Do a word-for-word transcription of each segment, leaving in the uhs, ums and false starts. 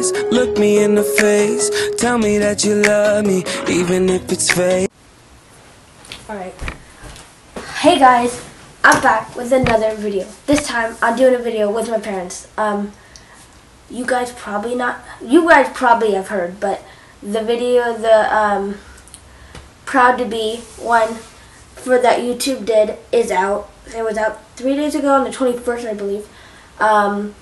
eyes, look me in the face, tell me that you love me, even if it's fake. Alright. Hey guys, I'm back with another video. This time I'm doing a video with my parents. Um, you guys probably not, you guys probably have heard, but the video, the um, Proud to Be one for that YouTube did is out. It was out three days ago on the twenty-first, I believe. Um,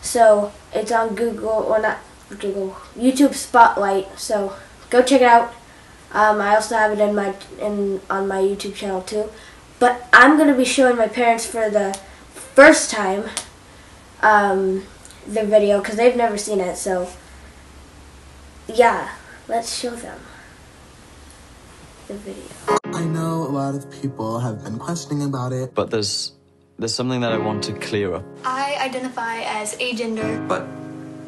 so it's on Google, or not Google, YouTube Spotlight. So go check it out. Um, I also have it in my in on my YouTube channel too. But I'm gonna be showing my parents for the first time um, the video because they've never seen it. So yeah, let's show them the video. I know a lot of people have been questioning about it, but there's there's something that I want to clear up. I identify as agender, but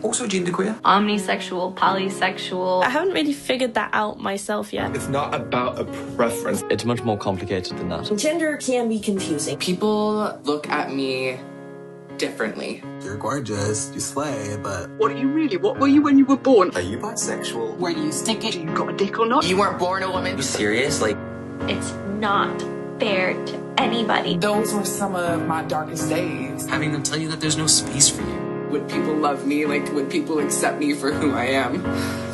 also genderqueer. Omnisexual, polysexual. I haven't really figured that out myself yet. It's not about a preference. It's much more complicated than that. Gender can be confusing. People look at me differently. You're gorgeous, you slay, but what are you really? What were you when you were born? Are you bisexual? Where do you stick it? Do you got a dick or not? You weren't born a woman. Are you serious? Like, it's not fair to anybody. Those were some of my darkest days. Having them tell you that there's no space for you. Would people love me? Like, would people accept me for who I am? Because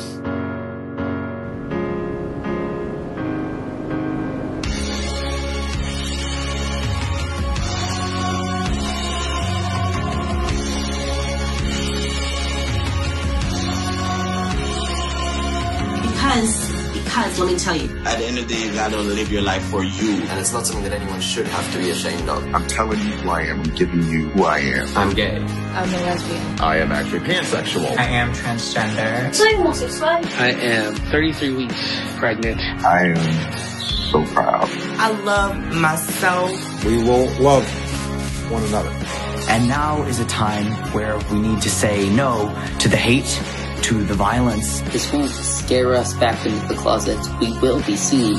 Because, let me tell you. At the end of the day, I don't live your life for you. And it's not something that anyone should have to be ashamed of. I'm telling you who I am. I'm giving you who I am. I'm gay. I'm a lesbian. I am actually pansexual. I am transgender. So I'm homosexual. I am thirty-three weeks pregnant. I am so proud. I love myself. We will love one another. And now is a time where we need to say no to the hate, to the violence. This won't scare us back into the closet. We will be seen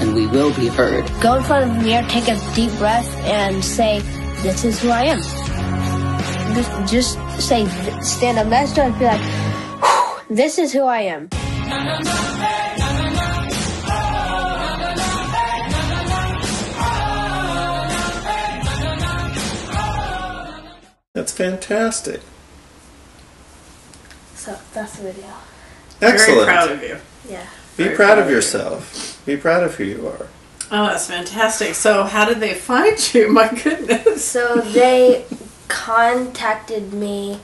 and we will be heard. Go in front of the mirror, take a deep breath and say, this is who I am. Just, just say, stand up next to it and be like, this is who I am. That's fantastic. So that's the video. Excellent. Very proud of you. Yeah. Be proud, proud of yourself. You. Be proud of who you are. Oh, that's fantastic. So how did they find you? My goodness. So they contacted me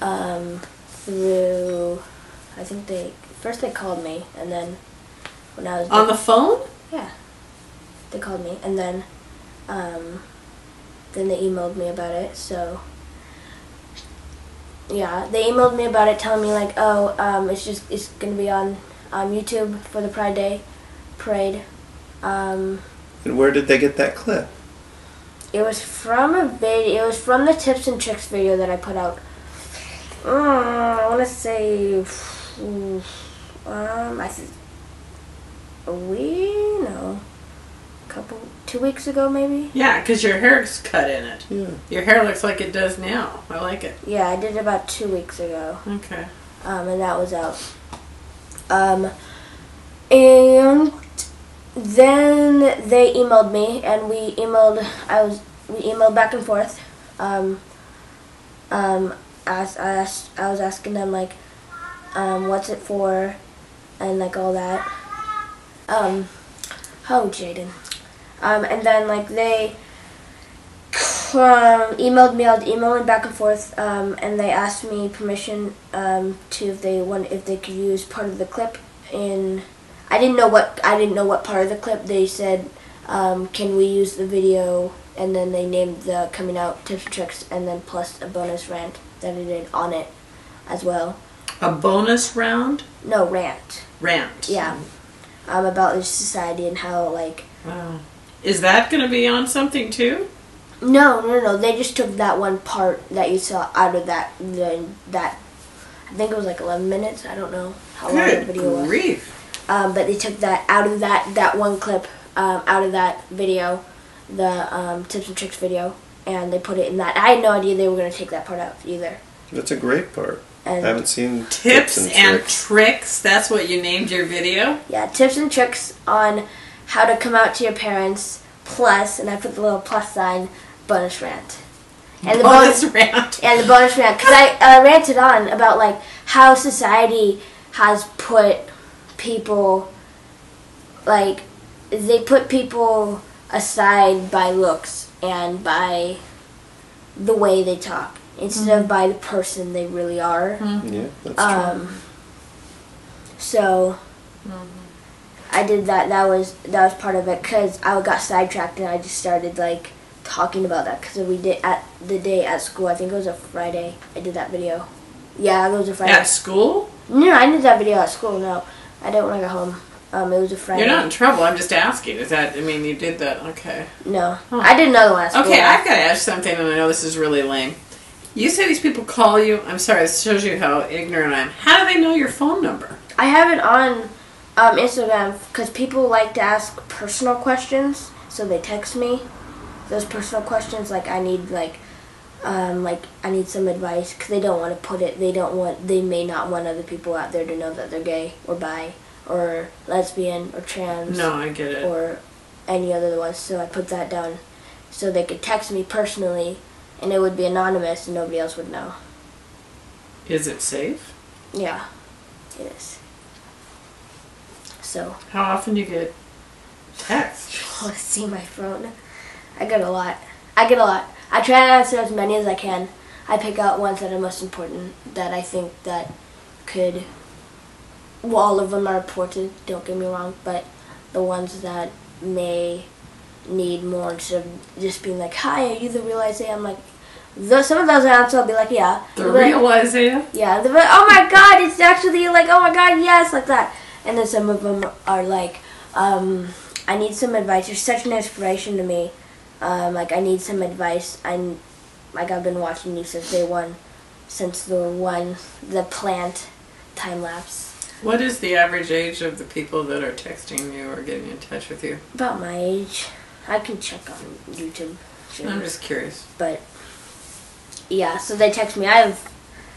um, through, I think they, first they called me, and then when I was on the phone? Yeah. They called me, and then, um, then they emailed me about it, so. Yeah, they emailed me about it, telling me like, oh, um, it's just it's gonna be on um, YouTube for the Pride Day parade. Um, and where did they get that clip? It was from a video. It was from the tips and tricks video that I put out. Uh, I want to say, um, I think a week, no, a couple, two weeks ago maybe. Yeah, because your hair's cut in it. Yeah. Your hair looks like it does now. I like it. Yeah, I did it about two weeks ago. Okay. Um, and that was out. Um, and then they emailed me, and we emailed. I was we emailed back and forth. Um, um, as I, asked, I was asking them like, um, what's it for, and like all that. Um, oh, Jaden. Um, and then, like, they um, emailed me. I was emailing back and forth, um, and they asked me permission um, to if they want if they could use part of the clip. And I didn't know what I didn't know what part of the clip. They said, um, "Can we use the video?" And then they named the coming out tips and tricks, and then plus a bonus rant that I did on it as well. A bonus round? No, rant. Rant. Yeah, um, about society and how like. Wow. Is that going to be on something too? No, no, no. They just took that one part that you saw out of that. The, that I think it was like eleven minutes. I don't know how long the video grief. was. Um, but they took that out of that that one clip um, out of that video, the um, tips and tricks video, and they put it in that. I had no idea they were going to take that part out either. That's a great part. And I haven't seen tips, tips and, and tricks. tricks. That's what you named your video. Yeah, tips and tricks on how to come out to your parents. Plus, and I put the little plus sign, bonus rant. And the bonus, bonus rant. And the bonus rant, because I uh, ranted on about like how society has put people, like they put people aside by looks and by the way they talk. Instead mm-hmm. of by the person they really are. Mm-hmm. Yeah, that's um, true. So, mm-hmm. I did that. That was that was part of it because I got sidetracked and I just started like talking about that because we did at the day at school. I think it was a Friday. I did that video. Yeah, it was a Friday. At school? No, I did that video at school. No, I didn't when I got home. Um, it was a Friday. You're not in trouble. I'm just asking. Is that? I mean, you did that. Okay. No, huh. I did another one at school. Okay, I've got to ask something, and I know this is really lame. You say these people call you. I'm sorry, this shows you how ignorant I am. How do they know your phone number? I have it on um, Instagram because people like to ask personal questions, so they text me those personal questions. Like I need like um, like I need some advice because they don't want to put it. They don't want. They may not want other people out there to know that they're gay or bi or lesbian or trans. No, I get it. Or any other ones. So I put that down so they could text me personally. And it would be anonymous and nobody else would know. Is it safe? Yeah, it is. So. How often do you get texts? I want to see my phone. I get a lot. I get a lot. I try to answer as many as I can. I pick out ones that are most important that I think that could, well, all of them are important, don't get me wrong, but the ones that may need more instead of just being like, hi, are you the real Isaiah? I'm like, though some of those answers I'll be like, yeah. The real like, Isaiah? Yeah. They'll be like, oh my God, it's actually like, oh my God, yes, like that. And then some of them are like, um, I need some advice. You're such an inspiration to me. Um, like, I need some advice. I'm, like, I've been watching you since day one, since the one, the plant time lapse. What is the average age of the people that are texting you or getting in touch with you? About my age. I can check on YouTube. Sure. I'm just curious. But yeah, so they text me. I have,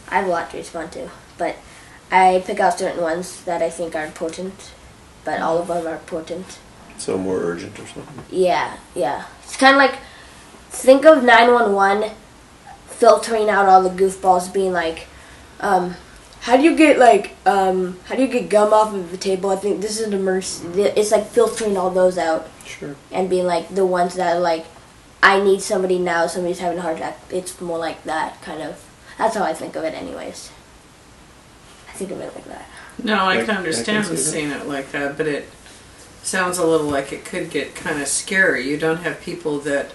I have a lot to respond to, but I pick out certain ones that I think are important. But all of them are important. So more urgent or something. Yeah, yeah. It's kind of like think of nine one one filtering out all the goofballs, being like, um, how do you get like, um, how do you get gum off of the table? I think this is an emergency. It's like filtering all those out. Sure. And being like the ones that are like, I need somebody now, somebody's having a heart attack. It's more like that kind of. That's how I think of it anyways. I think of it like that. No, I can understand I can see seeing it like that, but it sounds a little like it could get kind of scary. You don't have people that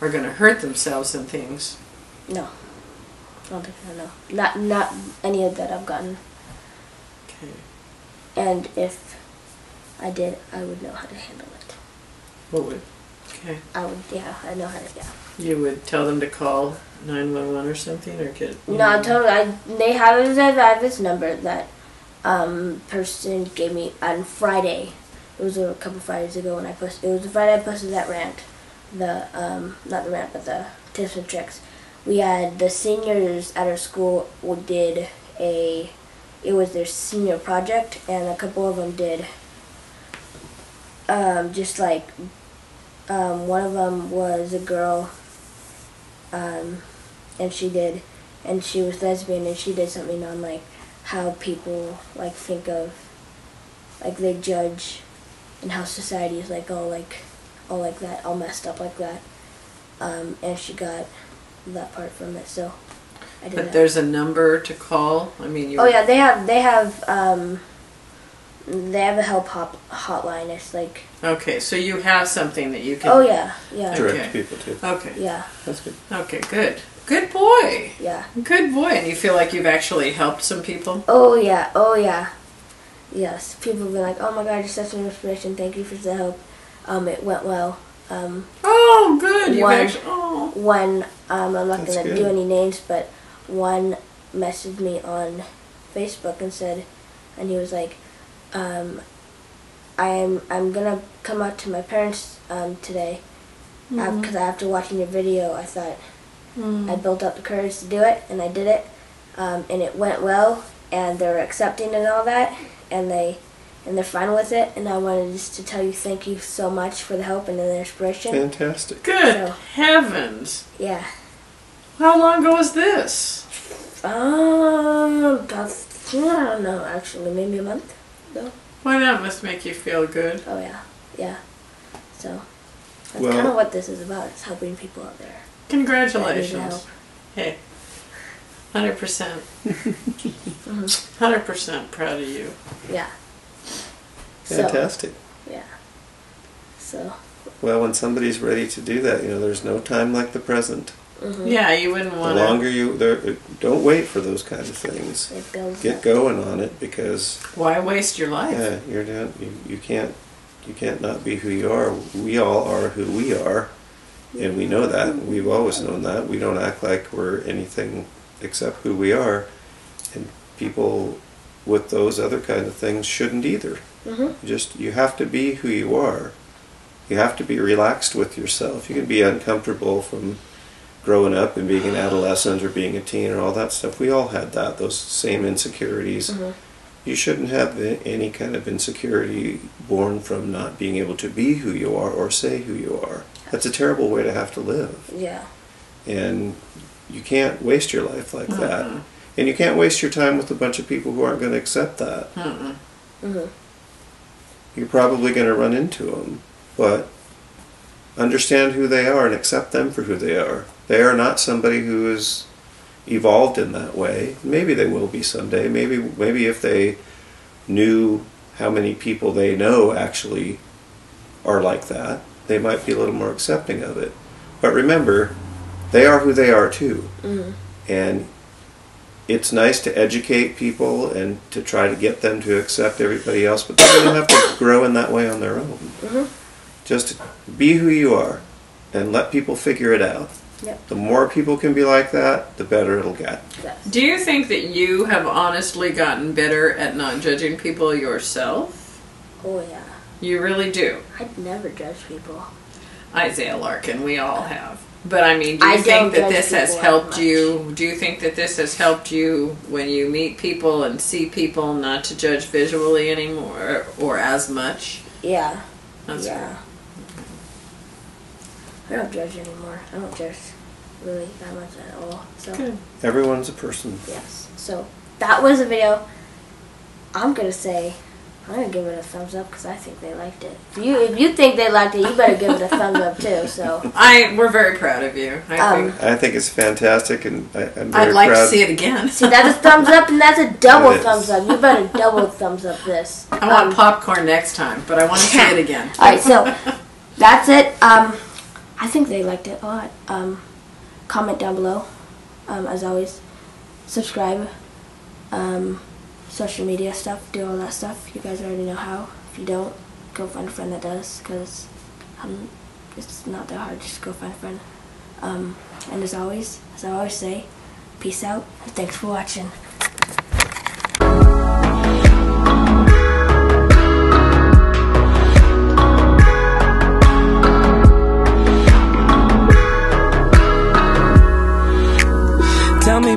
are going to hurt themselves and things. No. I don't think I know. Not, not any of that I've gotten. Okay. And if I did, I would know how to handle it. What would? Okay. I would, yeah, I know how to, yeah. You would tell them to call nine one one or something, or get... No, I told them, I, they have it, I have this number that um person gave me on Friday. It was a couple Fridays ago when I posted, it was the Friday I posted that rant. The, um, not the rant, but the tips and tricks. We had the seniors at our school did a, it was their senior project, and a couple of them did um, just like, um, one of them was a girl, um, and she did, and she was lesbian, and she did something on like how people like think of, like they judge, and how society is like all like, all like that, all messed up like that, um, and she got that part from it, so I did. But that. There's a number to call. I mean, you. Oh yeah, they have they have um, they have a help hop hotline. It's like. Okay, so you have something that you can. Oh yeah, yeah. Direct okay. people to. Okay. Yeah. That's good. Okay, good, good boy. Yeah. Good boy, and you feel like you've actually helped some people. Oh yeah, oh yeah, yes. People have been like, oh my God, you're such an inspiration. Thank you for the help. Um, it went well. Um, oh, good. You one, actually, oh. one um, I'm not going to do any names, but one messaged me on Facebook and said, and he was like, um, I'm I'm going to come out to my parents um, today because mm-hmm. after watching your video, I thought mm-hmm. I built up the courage to do it, and I did it. um, and it went well, and they're accepting and all that, and they and they're fine with it. And I wanted just to tell you thank you so much for the help and the inspiration. Fantastic. Good so, heavens. Yeah. How long ago was this? Um, about, I don't know, actually, maybe a month ago. Why not? Must make you feel good. Oh, yeah. Yeah. So, that's well, kind of what this is about. It's helping people out there. Congratulations. Hey, one hundred percent. one hundred percent proud of you. Yeah. Fantastic. So, yeah. So. Well, when somebody's ready to do that, you know, there's no time like the present. Mm-hmm. Yeah, you wouldn't want to. The longer you, there, don't wait for those kind of things. It builds Get up. going on it because. Why waste your life? Yeah, you're not, you, you can't, you can't not be who you are. We all are who we are, and we know that. We've always known that. We don't act like we're anything except who we are, and people with those other kind of things shouldn't either. Mm-hmm. Just you have to be who you are. You have to be relaxed with yourself. You can be uncomfortable from growing up and being an adolescent or being a teen or all that stuff. We all had that, those same insecurities. Mm-hmm. You shouldn't have any kind of insecurity born from not being able to be who you are or say who you are. That's a terrible way to have to live. Yeah. And you can't waste your life like mm-hmm. that. And you can't waste your time with a bunch of people who aren't going to accept that. Mm-mm. Mm-hmm. You're probably going to run into them, but understand who they are and accept them for who they are. They are not somebody who is evolved in that way. Maybe they will be someday. Maybe maybe if they knew how many people they know actually are like that, they might be a little more accepting of it. But remember, they are who they are too. Mm-hmm. And it's nice to educate people and to try to get them to accept everybody else, but they're going to have to grow in that way on their own. Mm-hmm. Just be who you are and let people figure it out. Yep. The more people can be like that, the better it'll get. Yes. Do you think that you have honestly gotten better at not judging people yourself? Oh, yeah. You really do? I'd never judge people. Isaiah Larkin, we all have. But I mean, do you I think that this has helped you? Do you think that this has helped you when you meet people and see people not to judge visually anymore or as much? Yeah. That's yeah. Cool. I don't judge anymore. I don't judge really that much at all. So Good. Everyone's a person. Yes. So that was the video. I'm gonna say I'm gonna give it a thumbs up because I think they liked it. If you if you think they liked it, you better give it a thumbs up too. So I we're very proud of you. I um, think I think it's fantastic, and I, I'm very I'd like proud. to see it again. See, that's a thumbs up, and that's a double thumbs up. You better double thumbs up this. I want um, popcorn next time, but I want to see it again. All right. So that's it. Um. I think they liked it a lot. Um, comment down below, um, as always. Subscribe, um, social media stuff, do all that stuff. You guys already know how. If you don't, go find a friend that does, because um, it's not that hard. Just go find a friend. Um, and as always, as I always say, peace out, and thanks for watching. Tell